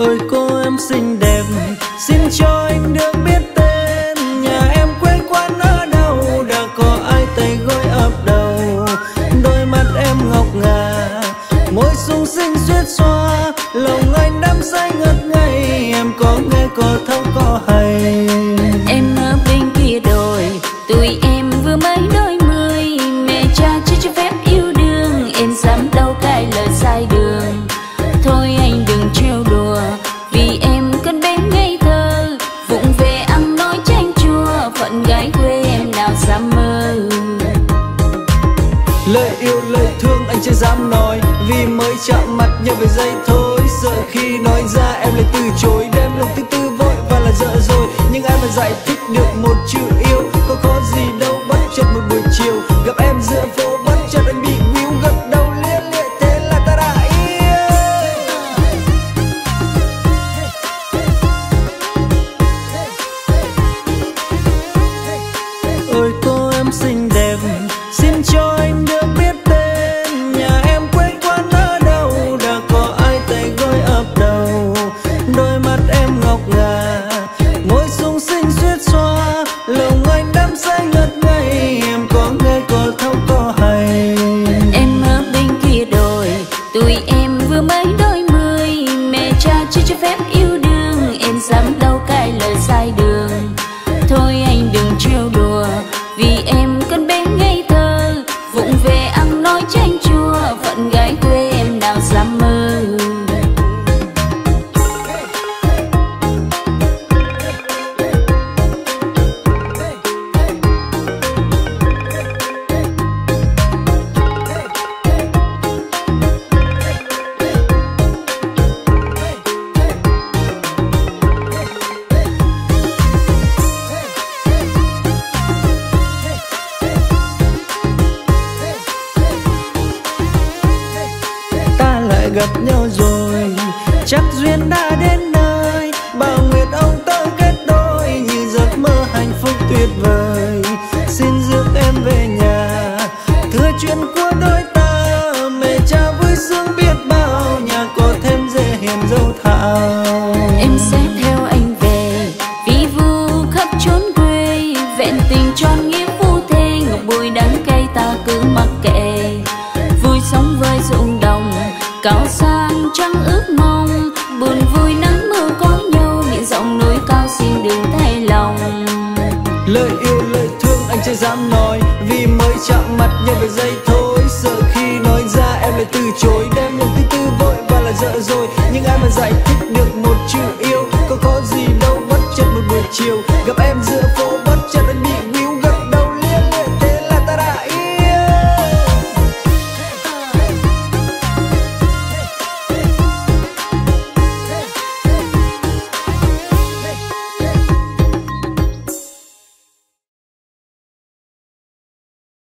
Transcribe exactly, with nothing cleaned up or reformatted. ơi cô em xinh đẹp, xin cho anh được biết tên. Nhà em quê quán ở đâu, đã có ai tay gối ấp đầu. Đôi mắt em ngọc ngà, môi sung xinh duyệt xoa, lòng anh đắm say ngất ngây. Em có nghe có thấu có hay. Em ở bên kia đồi, tụi em vừa mới đôi mươi. Mẹ cha chưa cho phép yêu đương, em dám đâu cãi lời sai đường. Thôi anh đừng trêu đùa, vì em cơn bé ngây thơ, vụng về ăn nói chanh chua, phận gái quê em nào dám mơ. Lời yêu lời thương anh chưa dám nói, vì mới chạm mặt nhau về giây thôi. Sợ khi nói ra em lại từ chối, đêm lòng tư tư vội và là dở rồi. Nhưng ai mà giải thích được một chữ yêu, có khó gì đâu bắt chợt một buổi chiều. Gặp em giữa phố bắt chợt anh bị níu, gật đầu lia lịa thế là ta đã yêu. Ôi cô em xinh đẹp, xin cho anh được biết tên. Nhà em quê quán ở đâu, đã có ai tay gối ấp đầu. Đôi mắt em ngọc ngà, môi sung xinh duyệt xoa, lòng anh đắm say ngất ngây. Em có nghe có thấu có hay. Em ở bên kia đồi, tụi em vừa mới đôi mươi. Mẹ cha chưa cho phép yêu đương, em dám đâu cãi lời sai đường. Thôi anh đừng trêu đùa, vì em con bé ngây thơ, vụng về ăn nói chanh chua, phận gái quê em nào dám mơ. Gặp nhau rồi, chắc duyên đã đến nơi. Bao nguyện ông tôi kết đôi, như giấc mơ hạnh phúc tuyệt vời. Xin rước em về nhà, thưa chuyện của đôi ta. Mẹ cha vui sướng biết bao, nhà có thêm dễ hiền dâu thảo. Em sẽ theo anh về, vi vu khắp chốn quê. Vẹn tình tròn nghĩa phu thê, ngọc bùi đắng cay ta cứ mặc kệ. Vui sống với ruộng đồng, cao sang trăng ước mong. Buồn vui nắng mưa có nhau, miệng giọng núi cao xin đừng thay lòng. Lời yêu lời thương anh chưa dám nói, vì mới chạm mặt nhau về giây thôi. Sợ khi nói ra em lại từ chối, đem lòng tư tư vội và là dở rồi. Nhưng ai mà giải thích được một chữ yêu, có có gì đâu bắt chợt một buổi chiều. Gặp em